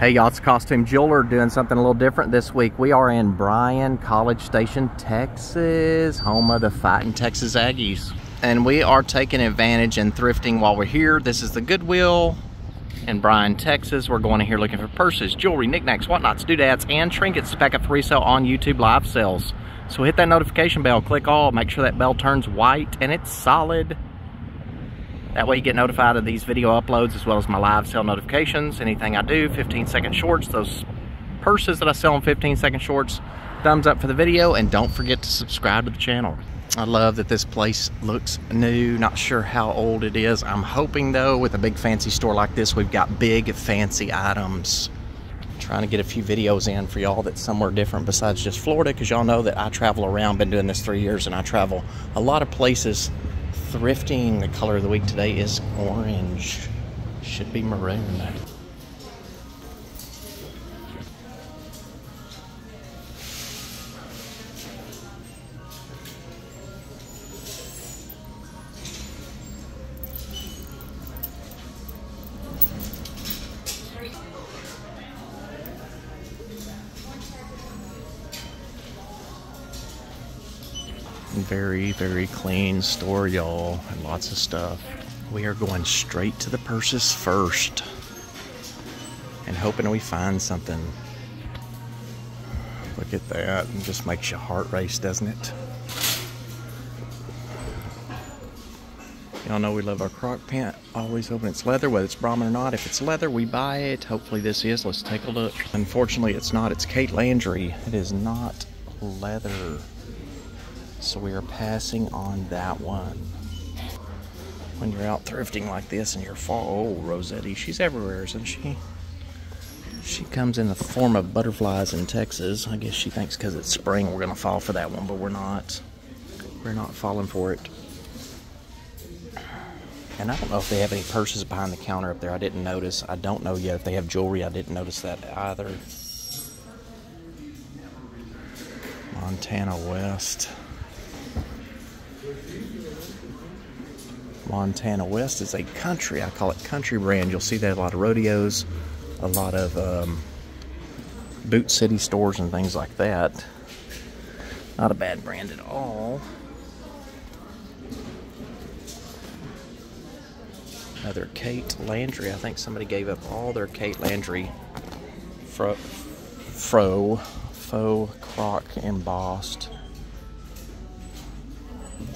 Hey y'all, it's Costume Jeweler doing something a little different this week. We are in Bryan College Station, Texas, home of the fighting Texas Aggies. And we are taking advantage and thrifting while we're here. This is the Goodwill in Bryan, Texas. We're going in here looking for purses, jewelry, knickknacks, whatnots, doodads, and trinkets to pack up for resale on YouTube live sales. So hit that notification bell, click all, make sure that bell turns white and it's solid. That way you get notified of these video uploads as well as my live sale notifications, anything I do, 15-second shorts, those purses that I sell in 15-second shorts. Thumbs up for the video and don't forget to subscribe to the channel. I love that this place looks new. Not sure how old it is. I'm hoping though with a big fancy store like this, we've got big fancy items. Trying to get a few videos in for y'all that's somewhere different besides just Florida, because y'all know that I travel around, been doing this 3 years and I travel a lot of places thrifting. The color of the week today is orange. Should be maroon. Very clean store, y'all, and lots of stuff. We are going straight to the purses first and hoping we find something. Look at that, it just makes your heart race, doesn't it? Y'all know we love our croc pant, always hoping it's leather, whether it's Brahmin or not. If it's leather, we buy it. Hopefully this is. Let's take a look. Unfortunately, it's not. It's Kate Landry. It is not leather. So we are passing on that one. When you're out thrifting like this and you're fall, oh, Rossetti, she's everywhere, isn't she? She comes in the form of butterflies in Texas. I guess she thinks because it's spring we're gonna fall for that one, but we're not. We're not falling for it. And I don't know if they have any purses behind the counter up there. I didn't notice. I don't know yet if they have jewelry. I didn't notice that either. Montana West. Montana West is a country, I call it country brand. You'll see that a lot of rodeos, a lot of Boot City stores and things like that. Not a bad brand at all. Another Kate Landry. I think somebody gave up all their Kate Landry faux croc embossed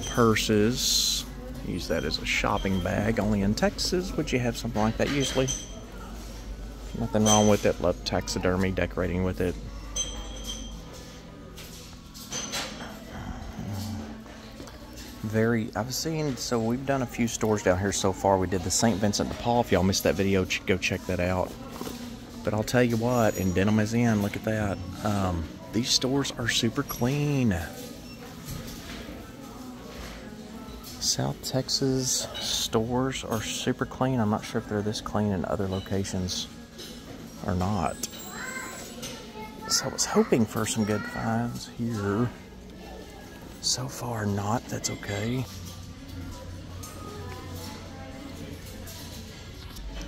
purses. Use that as a shopping bag. Only in Texas would you have something like that usually. Nothing wrong with it. Love taxidermy, decorating with it. I've seen, so we've done a few stores down here so far. We did the St. Vincent de Paul. If y'all missed that video, go check that out. But I'll tell you what, and denim is in, look at that. These stores are super clean. South Texas stores are super clean. I'm not sure if they're this clean in other locations or not. So I was hoping for some good finds here. So far not, that's okay.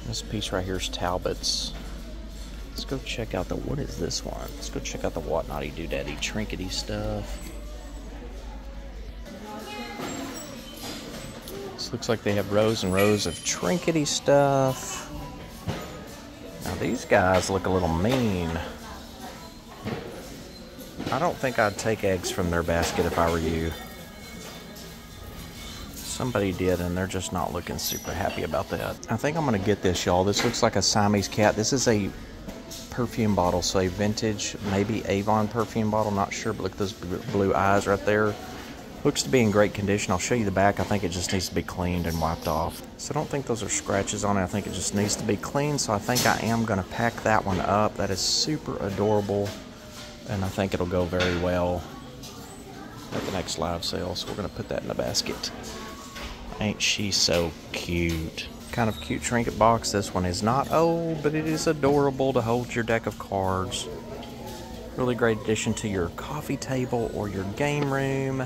This piece right here is Talbot's. Let's go check out the, what is this one? Let's go check out the whatnotty doodaddy trinkety stuff. Looks like they have rows and rows of trinkety stuff. Now these guys look a little mean. I don't think I'd take eggs from their basket if I were you. Somebody did and they're just not looking super happy about that. I think I'm gonna get this, y'all. This looks like a Siamese cat. This is a perfume bottle, so a vintage, maybe Avon perfume bottle, not sure, but look at those blue eyes right there. Looks to be in great condition. I'll show you the back. I think it just needs to be cleaned and wiped off. So I don't think those are scratches on it. I think it just needs to be cleaned. So I think I am going to pack that one up. That is super adorable. And I think it'll go very well at the next live sale. So we're going to put that in the basket. Ain't she so cute? Kind of cute trinket box. This one is not old, but it is adorable to hold your deck of cards. Really great addition to your coffee table or your game room.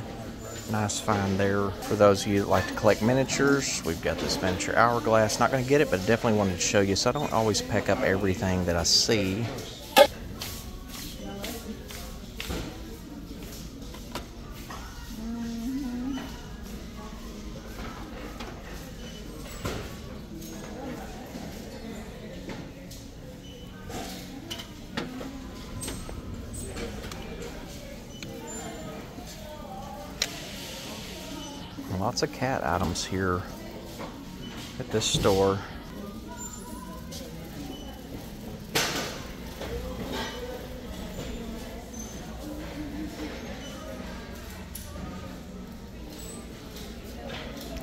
Nice find there. For those of you that like to collect miniatures, we've got this miniature hourglass. Not going to get it, but definitely wanted to show you, so I don't always pick up everything that I see. Lots of cat items here at this store.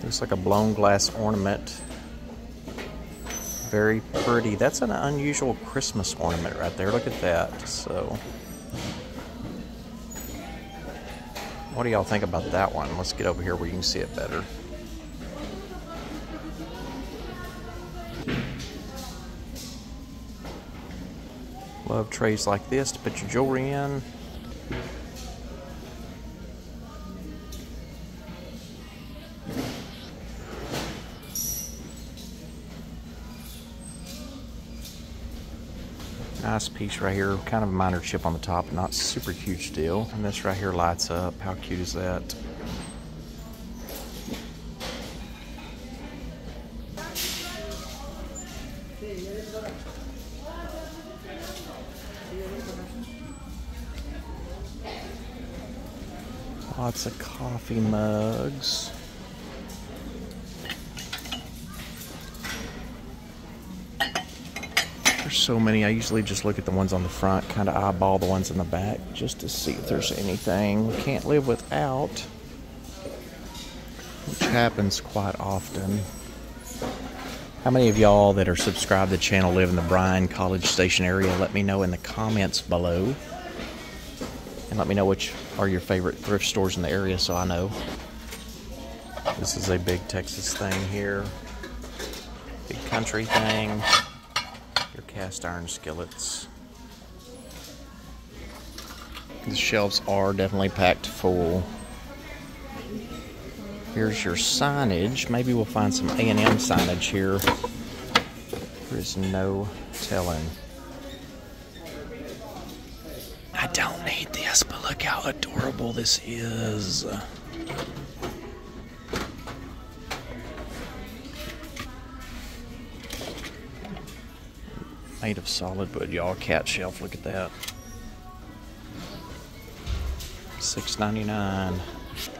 Looks like a blown glass ornament. Very pretty. That's an unusual Christmas ornament right there. Look at that. So, what do y'all think about that one? Let's get over here where you can see it better. Love trays like this to put your jewelry in. Nice piece right here, kind of a minor chip on the top, not super huge deal. And this right here lights up. How cute is that? Lots of coffee mugs. So many. I usually just look at the ones on the front, kind of eyeball the ones in the back just to see if there's anything we can't live without, which happens quite often. How many of y'all that are subscribed to the channel live in the Bryan College Station area? Let me know in the comments below, and let me know which are your favorite thrift stores in the area so I know. This is a big Texas thing here, big country thing. Cast iron skillets. The shelves are definitely packed full. Here's your signage. Maybe we'll find some A&M signage here. There is no telling. I don't need this, but look how adorable this is. Made of solid wood, y'all. Cat shelf, look at that. $6.99.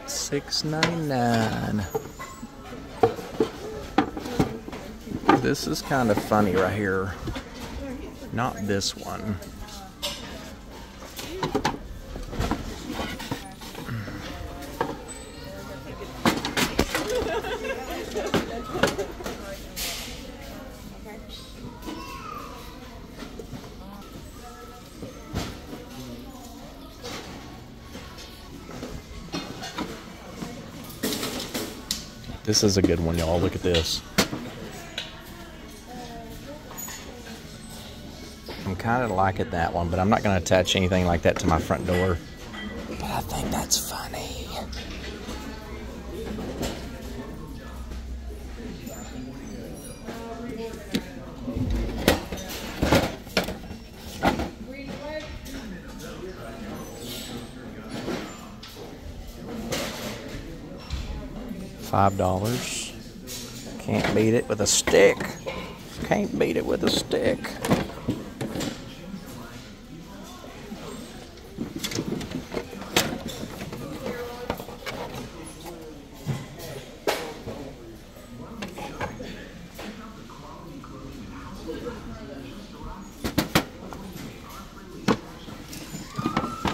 $6.99. This is kind of funny right here. Not this one. This is a good one, y'all. Look at this. I'm kind of liking that one, but I'm not going to attach anything like that to my front door. But I think that's funny. $5. Can't beat it with a stick. Can't beat it with a stick.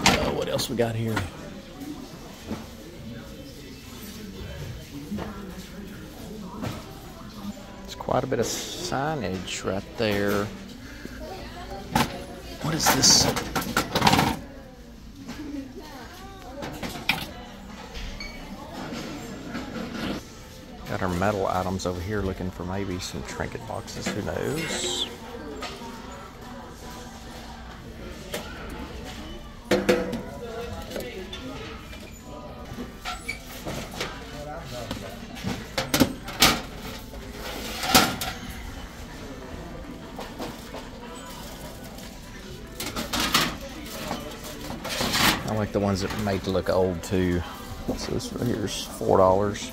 Oh, what else we got here? Quite a bit of signage right there. What is this? Got our metal items over here, looking for maybe some trinket boxes, who knows? I like the ones that are made to look old too. So this right here is $4.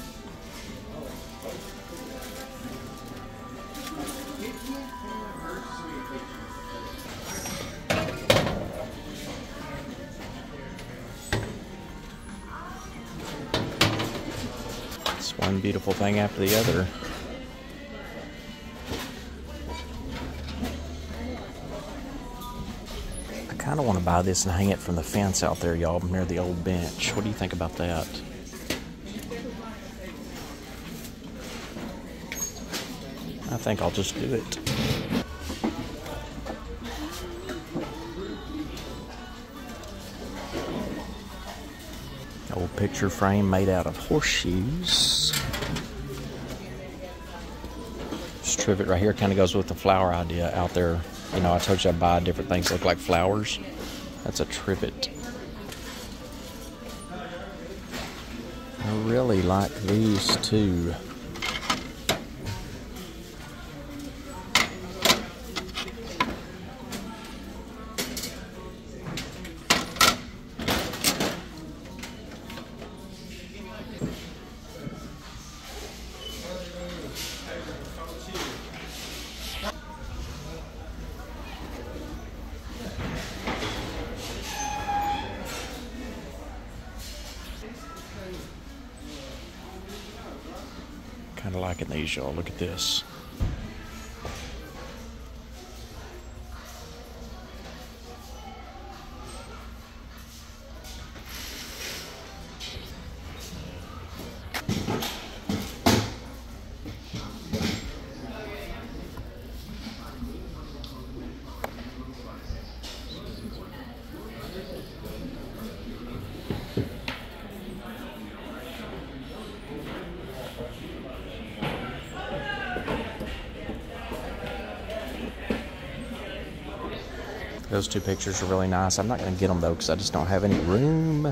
It's one beautiful thing after the other. I don't want to buy this and hang it from the fence out there, y'all, near the old bench. What do you think about that? I think I'll just do it. Old picture frame made out of horseshoes. This trivet right here kind of goes with the flower idea out there. You know, I told you I buy different things that look like flowers. That's a trivet. I really like these too. Kind of liking these, y'all. Look at this. Those two pictures are really nice. I'm not going to get them, though, because I just don't have any room.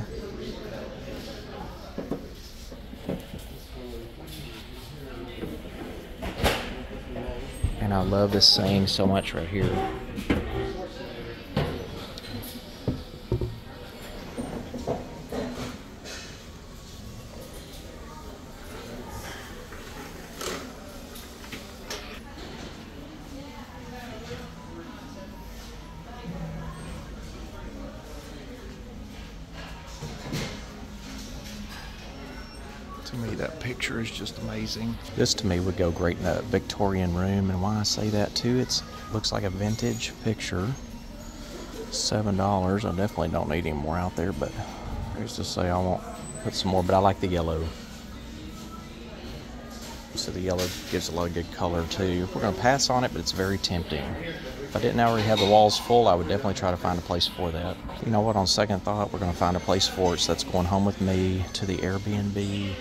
And I love this saying so much right here. To me, that picture is just amazing. This to me would go great in a Victorian room, and why I say that too, it looks like a vintage picture. $7. I definitely don't need any more out there, but I used to say I won't put some more, but I like the yellow. So the yellow gives a lot of good color too. We're going to pass on it, but it's very tempting. If I didn't already have the walls full, I would definitely try to find a place for that. You know what, on second thought, we're going to find a place for it, so that's going home with me to the Airbnb.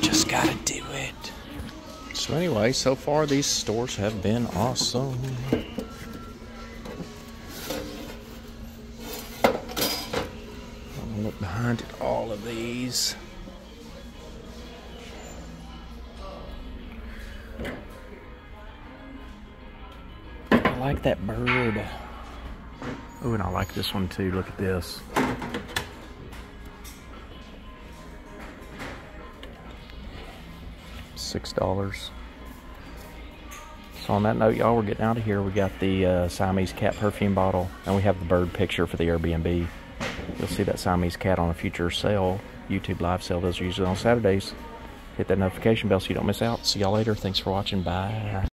Just gotta do it. So anyway, so far these stores have been awesome. I'll look behind at all of these. I like that bird. Oh, and I like this one too. Look at this. $6. So on that note, y'all, we're getting out of here. We got the Siamese cat perfume bottle, and we have the bird picture for the Airbnb. You'll see that Siamese cat on a future sale, YouTube live sale. Those are usually on Saturdays. Hit that notification bell so you don't miss out. See y'all later. Thanks for watching. Bye.